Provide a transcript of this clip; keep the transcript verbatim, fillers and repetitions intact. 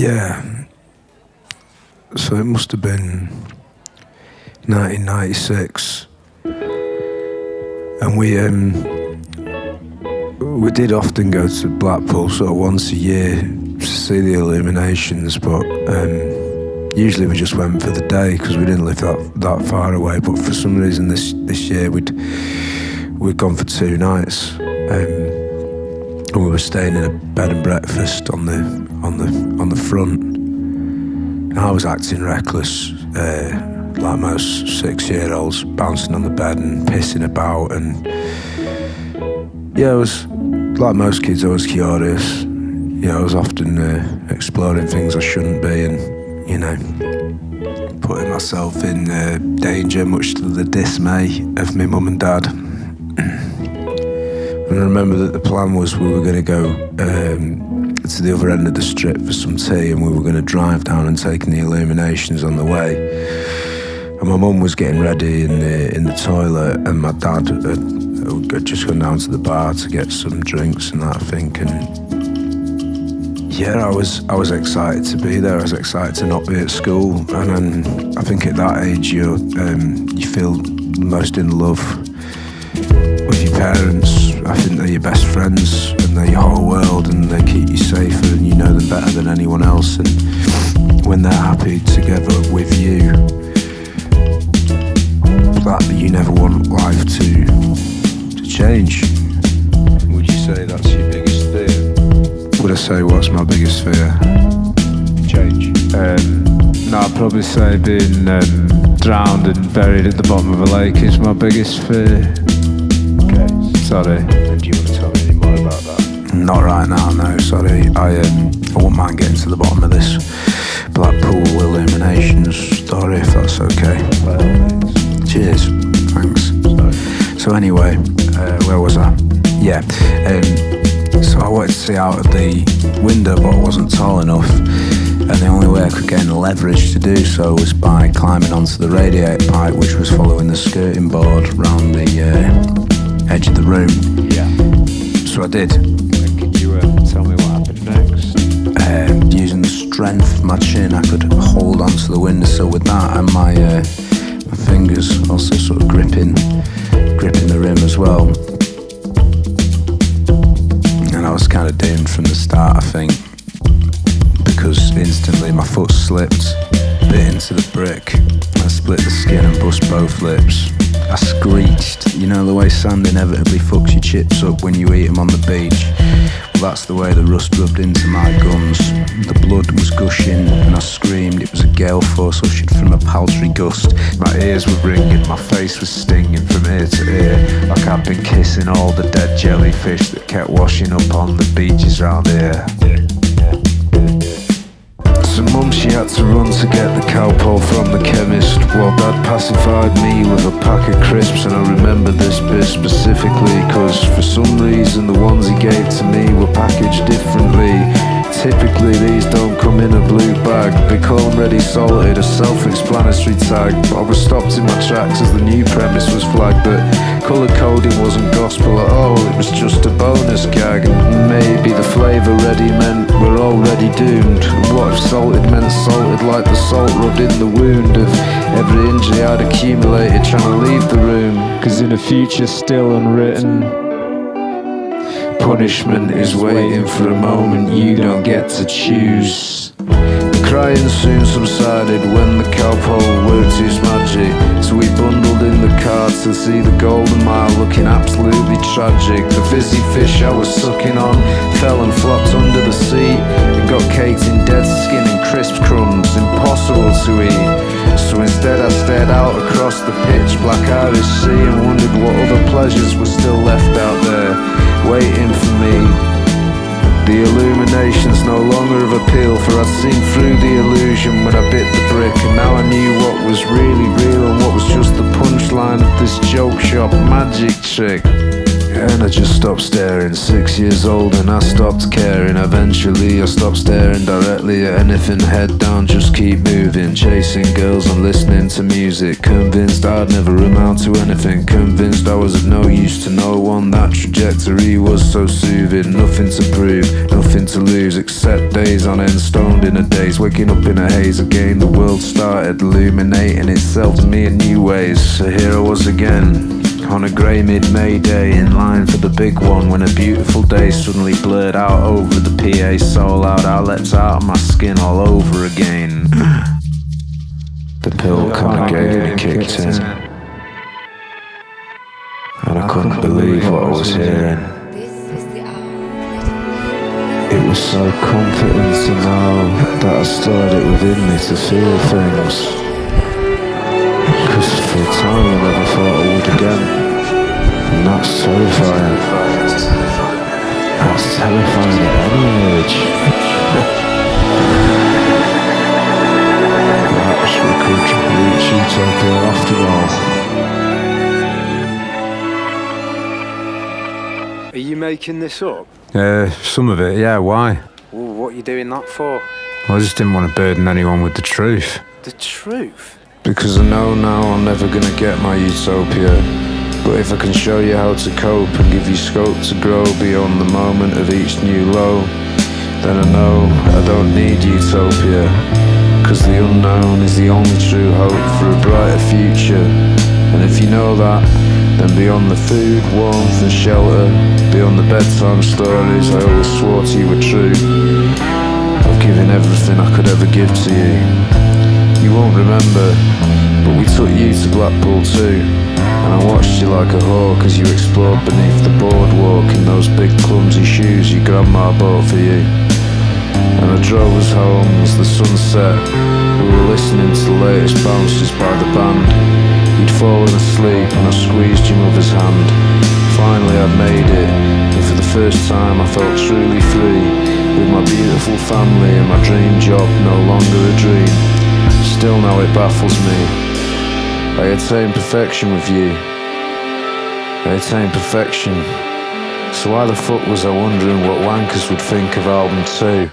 yeah, so it must have been nineteen ninety-six, and we um, we did often go to Blackpool sort of once a year to see the Illuminations, but um, usually we just went for the day because we didn't live that that far away. But for some reason this this year we'd we'd gone for two nights. Um, And we were staying in a bed and breakfast on the on the on the front. And I was acting reckless, uh, like most six-year-olds, bouncing on the bed and pissing about. And yeah, I was like most kids. I was curious. Yeah, I was often uh, exploring things I shouldn't be, and you know, putting myself in uh, danger, much to the dismay of my mum and dad. And I remember that the plan was we were going to go um, to the other end of the strip for some tea, and we were going to drive down and take in the Illuminations on the way. And my mum was getting ready in the in the toilet, and my dad had, had just gone down to the bar to get some drinks and that, I think. And yeah, I was I was excited to be there. I was excited to not be at school. And then I think at that age you um, you feel most in love with your parents. I think they're your best friends and they're your whole world, and they keep you safer and you know them better than anyone else. And when they're happy together with you, that you never want life to to change. Would you say that's your biggest fear? Would I say what's my biggest fear? Change. Um, no, I'd probably say being um, drowned and buried at the bottom of a lake is my biggest fear. Sorry. And do you want to tell me any more about that? Not right now, no, sorry. I, um, I wouldn't mind getting to the bottom of this Blackpool Illuminations story, if that's okay. Well, cheers. Thanks. Sorry. So anyway, uh, where was I? Yeah. Um, so I wanted to see out of the window, but I wasn't tall enough. And the only way I could gain the leverage to do so was by climbing onto the radiator pipe, which was following the skirting board round the uh, edge of the room. Yeah. So I did. And could you uh, tell me what happened next? Um, using the strength of my chin, I could hold onto the windowsill with that, and my, uh, my fingers also sort of gripping, gripping the rim as well. And I was kind of doomed from the start, I think, because instantly my foot slipped, bit into the brick. I split the skin and bust both lips. I screeched. You know the way sand inevitably fucks your chips up when you eat them on the beach? Well, that's the way the rust rubbed into my gums. The blood was gushing and I screamed. It was a gale force ushered from a paltry gust. My ears were ringing, my face was stinging from ear to ear, like I'd been kissing all the dead jellyfish that kept washing up on the beaches round here. Mum, she had to run to get the cowpole from the chemist, while Dad pacified me with a pack of crisps. And I remember this bit specifically, cause for some reason the ones he gave to me were packaged differently. Typically these don't come in a blue bag, become ready salted, a self-explanatory tag. I was stopped in my tracks as the new premise was flagged that colour coding wasn't gospel at all, it was just a bonus gag. Maybe the flavour ready meant we're already doomed. What if salted meant salted like the salt rubbed in the wound of every injury I'd accumulated trying to leave the room? Cause in a future still unwritten, punishment is waiting for a moment you don't get to choose. The crying soon subsided when the cowpole worked its magic, so we bundled in the car to see the Golden Mile, looking absolutely tragic. The fizzy fish I was sucking on fell and flopped under the seat and got caked in dead skin and crisp crumbs, impossible to eat. So instead I stared out across the pitch black Irish Sea and wondered what other pleasures were still left out there waiting for me. The Illuminations no longer of appeal, for I'd seen through the illusion when I bit the brick, and now I knew what was really real and what was just the punchline of this joke shop magic trick. And I just stopped staring. Six years old and I stopped caring. Eventually I stopped staring directly at anything. Head down, just keep moving. Chasing girls and listening to music. Convinced I'd never amount to anything. Convinced I was of no use to no one. That trajectory was so soothing. Nothing to prove, nothing to lose, except days on end, stoned in a daze. Waking up in a haze again. The world started illuminating itself to me in new ways. So here I was again, on a grey mid-May day, in line for the big one, when a beautiful day suddenly blurred out over the P A. So loud I leapt out of my skin all over again. The pill kinda gave me kicked in, and I couldn't believe what I was hearing. It was so comforting to know that I still had it within me to feel things. For a time I never thought I would again. And that's terrifying. That's terrifying at any age. Perhaps we could reach utopia after all. Are you making this up? Uh, some of it, yeah, why? Well, what are you doing that for? I just didn't want to burden anyone with the truth. The truth? Because I know now I'm never gonna get my utopia. But if I can show you how to cope and give you scope to grow beyond the moment of each new low, then I know I don't need utopia. Cause the unknown is the only true hope for a brighter future. And if you know that, then beyond the food, warmth and shelter, beyond the bedtime stories I always swore to you were true, I've given everything I could ever give to you. You won't remember, but we took you to Blackpool too. And I watched you like a hawk as you explored beneath the boardwalk in those big clumsy shoes your grandma bought for you. And I drove us home as the sun set. We were listening to the latest bounces by the band. You'd fallen asleep and I squeezed your mother's hand. Finally I'd made it, and for the first time I felt truly free, with my beautiful family and my dream job no longer a dream. Still now it baffles me. I attain perfection with you. I attain perfection. So why the fuck was I wondering what wankers would think of album two?